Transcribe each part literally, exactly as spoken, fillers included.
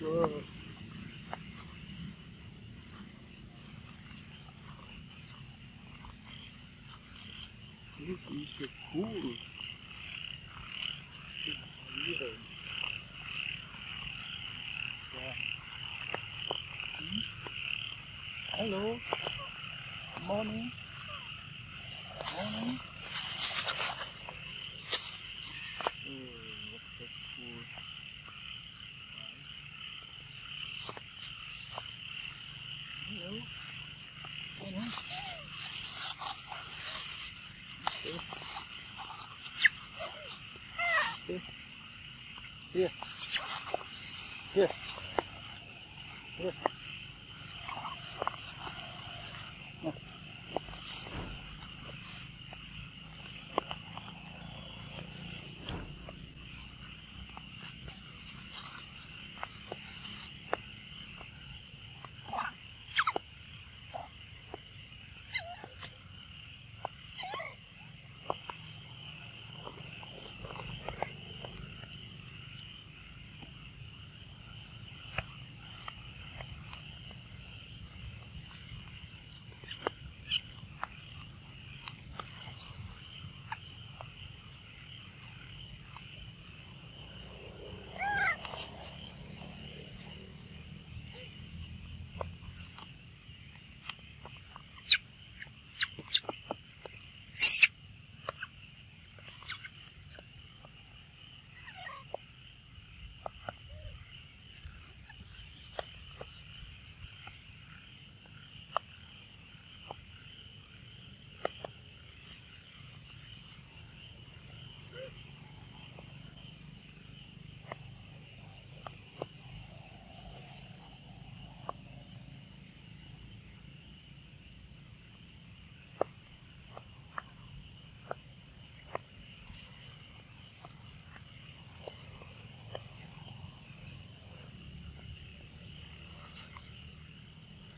Whoa. It is so cool. Hello. Morning. Morning. Here, here, here. No.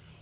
Yeah.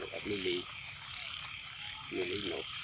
Look at Lily. Lily knows.